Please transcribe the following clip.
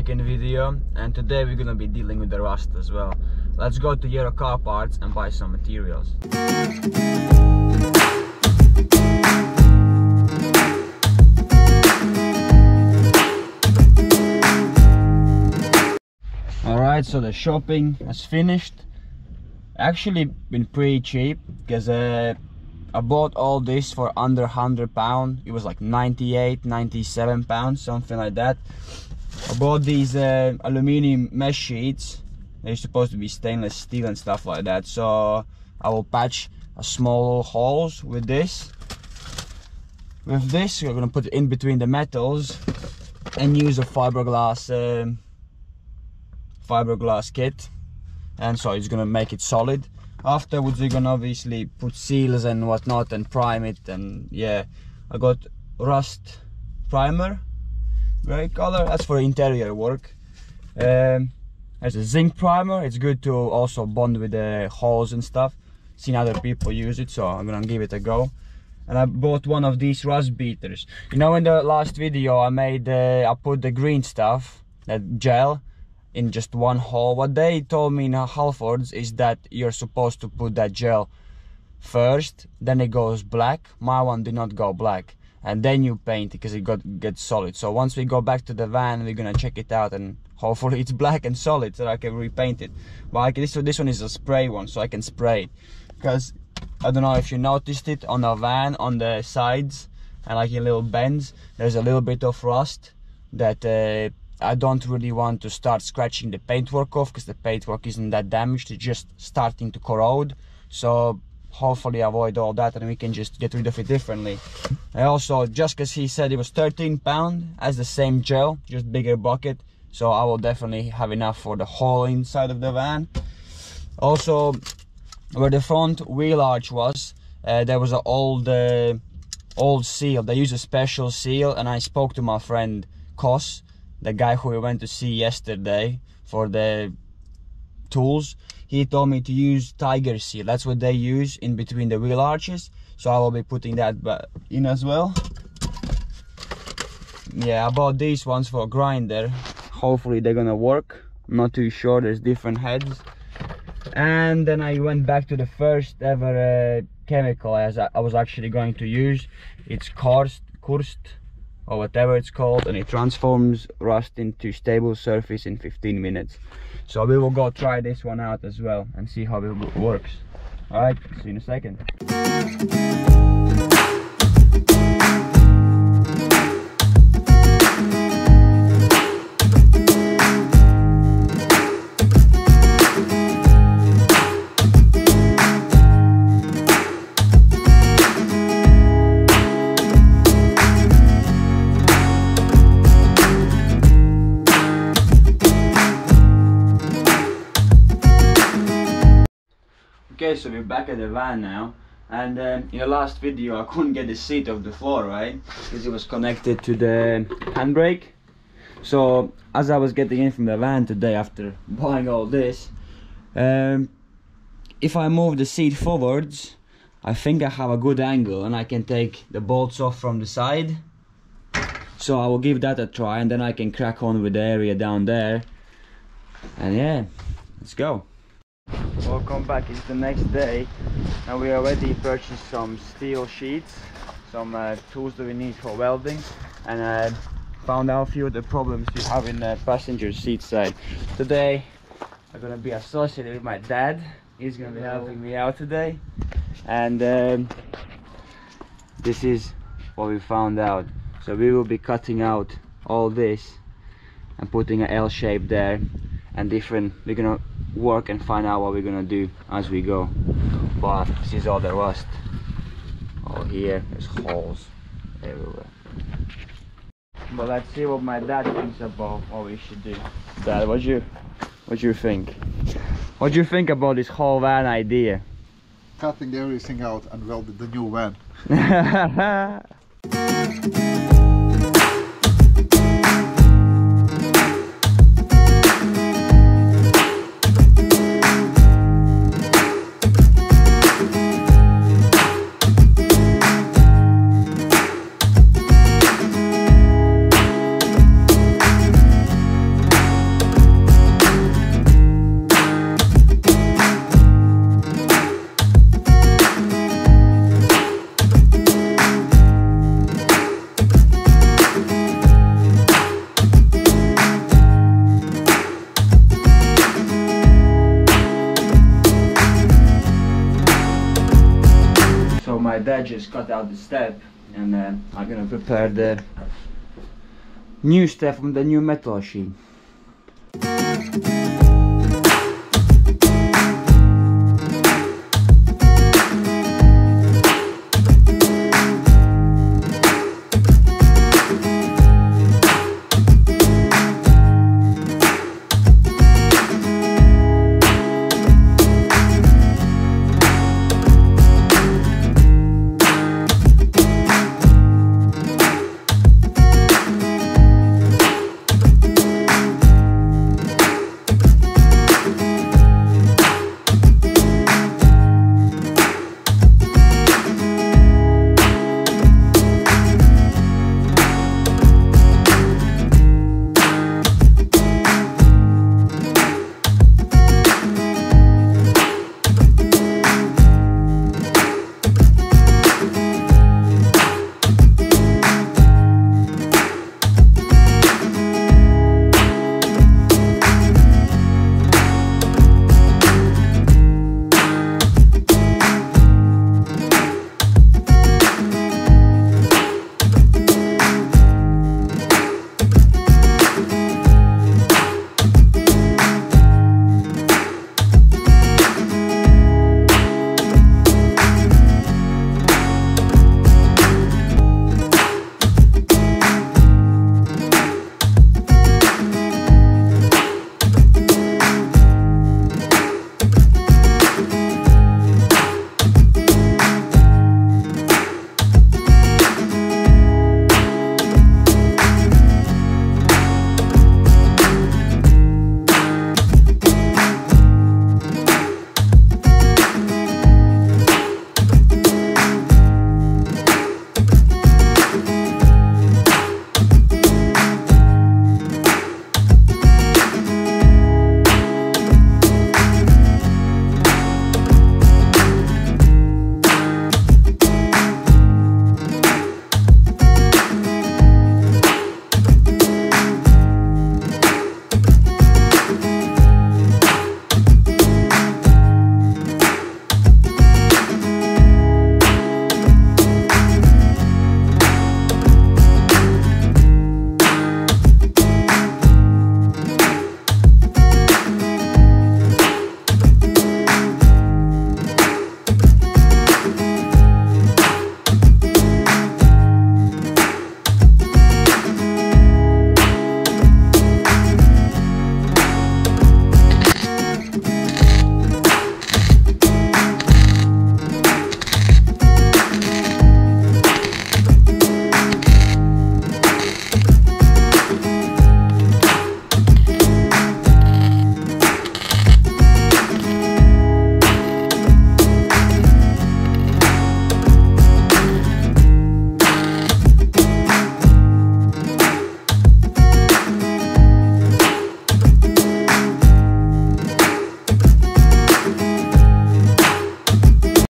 second video, and today we're gonna be dealing with the rust as well. Let's go to Euro Car Parts and buy some materials. Alright, so the shopping is finished. Actually been pretty cheap, because I bought all this for under £100. It was like 98, 97 pounds, something like that. I bought these aluminium mesh sheets. They're supposed to be stainless steel and stuff like that. So I will patch a small holes with this. With this, we're gonna put it in between the metals and use a fiberglass kit. And so it's gonna make it solid. Afterwards we're gonna obviously put seals and whatnot and prime it, and yeah, I got rust primer, gray color, that's for interior work. There's a zinc primer, it's good to also bond with the holes and stuff. Seen other people use it, so I'm gonna give it a go. And I bought one of these rust beaters. You know, in the last video I made, I put the green stuff, that gel, in just one hole. What they told me in Halfords is that you're supposed to put that gel first, then it goes black. My one did not go black, and then you paint it because it gets solid. So once we go back to the van, we're gonna check it out and hopefully it's black and solid so I can repaint it. But this one is a spray one, so I can spray it, because I don't know if you noticed it on the van, on the sides and like in little bends, there's a little bit of rust that I don't really want to start scratching the paintwork off, because the paintwork isn't that damaged, it's just starting to corrode. So hopefully avoid all that and we can just get rid of it differently. I also, just because he said it was £13 as the same gel, just bigger bucket, so I will definitely have enough for the whole inside of the van. Also, where the front wheel arch was, there was an old seal. They use a special seal, and I spoke to my friend Kurst, the guy who we went to see yesterday for the tools. He told me to use tiger seal. That's what they use in between the wheel arches, so I will be putting that in as well. Yeah, I bought these ones for a grinder. Hopefully they're gonna work. I'm not too sure, there's different heads. And then I went back to the first ever chemical as I was actually going to use. It's Kurst, or whatever it's called, and it transforms rust into stable surface in 15 minutes. So we will go try this one out as well and see how it works. Alright, see you in a second. Okay, so we're back at the van now, and in the last video I couldn't get the seat off the floor, right? Because it was connected to the handbrake. So as I was getting in from the van today after buying all this, if I move the seat forwards, I think I have a good angle and I can take the bolts off from the side. So I will give that a try, and then I can crack on with the area down there. And yeah, let's go. Welcome back, it's the next day and we already purchased some steel sheets, some tools that we need for welding, and found out a few of the problems you have in the passenger seat side. Today I'm gonna be associated with my dad. He's gonna be helping me out today, and this is what we found out. So we will be cutting out all this and putting an L shape there, and we're gonna work and find out what we're gonna do as we go. But this is all the rust. Oh, here there's holes everywhere. But let's see what my dad thinks about what we should do. Dad, what do you think? What do you think about this whole van idea? Cutting everything out and welding the new van. my dad just cut out the step, and I'm gonna prepare the new step from the new metal sheet.